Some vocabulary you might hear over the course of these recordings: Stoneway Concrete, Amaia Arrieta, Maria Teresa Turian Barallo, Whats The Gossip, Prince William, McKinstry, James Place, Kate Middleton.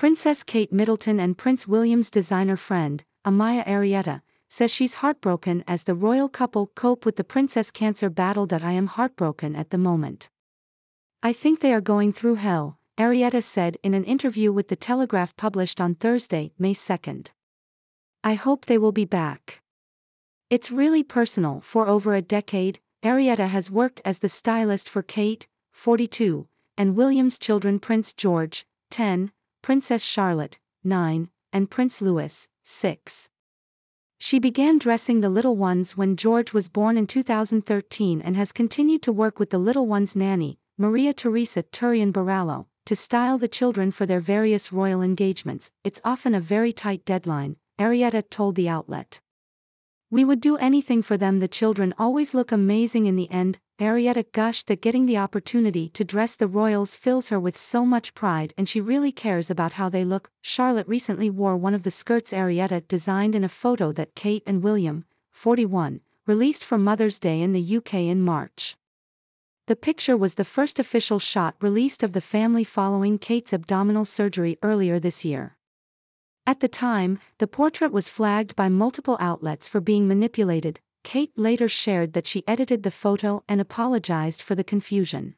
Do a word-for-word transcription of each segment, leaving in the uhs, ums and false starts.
Princess Kate Middleton and Prince William's designer friend, Amaia Arrieta, says she's heartbroken as the royal couple cope with the princess cancer battle. I am heartbroken at the moment. I think they are going through hell, Arrieta said in an interview with The Telegraph published on Thursday, May second. I hope they will be back. It's really personal. For over a decade, Arrieta has worked as the stylist for Kate, forty-two, and William's children Prince George, ten, Princess Charlotte, nine, and Prince Louis, six. She began dressing the little ones when George was born in two thousand thirteen and has continued to work with the little ones' nanny, Maria Teresa Turian Barallo, to style the children for their various royal engagements. It's often a very tight deadline, Arrieta told the outlet. We would do anything for them. The children always look amazing in the end. Arrieta gushed that getting the opportunity to dress the royals fills her with so much pride and she really cares about how they look. Charlotte recently wore one of the skirts Arrieta designed in a photo that Kate and William, forty-one, released for Mother's Day in the U K in March. The picture was the first official shot released of the family following Kate's abdominal surgery earlier this year. At the time, the portrait was flagged by multiple outlets for being manipulated. Kate later shared that she edited the photo and apologized for the confusion.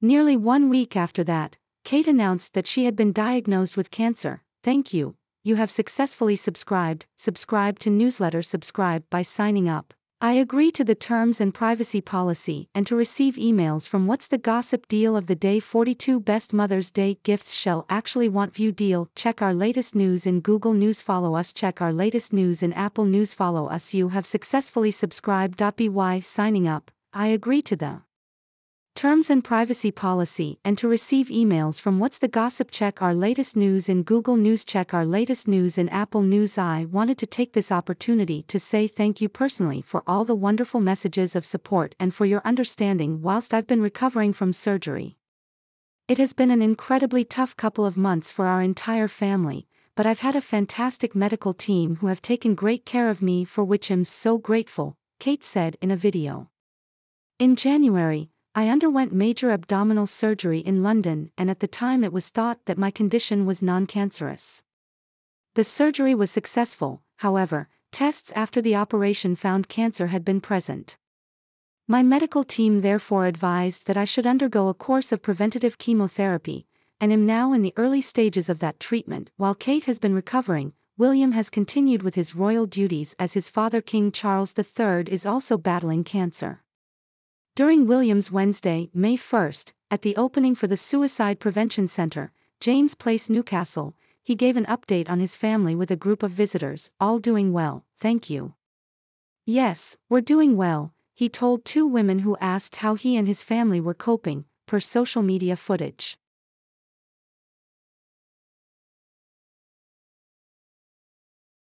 Nearly one week after that, Kate announced that she had been diagnosed with cancer. Thank you, you have successfully subscribed. Subscribe to newsletter. Subscribe by signing up. I agree to the terms and privacy policy and to receive emails from What's the Gossip. Deal of the Day. Forty-two Best Mother's Day Gifts She'll Actually Want. View deal. Check our latest news in Google News. Follow us. Check our latest news in Apple News. Follow us. You have successfully subscribed. By signing up, I agree to the terms and privacy policy and to receive emails from What's the Gossip. Check our latest news in Google News. Check our latest news in Apple News. I wanted to take this opportunity to say thank you personally for all the wonderful messages of support and for your understanding whilst I've been recovering from surgery. It has been an incredibly tough couple of months for our entire family, but I've had a fantastic medical team who have taken great care of me, for which I'm so grateful, Kate said in a video. In January, I underwent major abdominal surgery in London and at the time it was thought that my condition was non-cancerous. The surgery was successful, however, tests after the operation found cancer had been present. My medical team therefore advised that I should undergo a course of preventative chemotherapy, and am now in the early stages of that treatment. While Kate has been recovering, William has continued with his royal duties as his father King Charles the Third is also battling cancer. During William's Wednesday, May first, at the opening for the Suicide Prevention Centre, James Place, Newcastle, he gave an update on his family with a group of visitors. All doing well, thank you. Yes, we're doing well, he told two women who asked how he and his family were coping, per social media footage.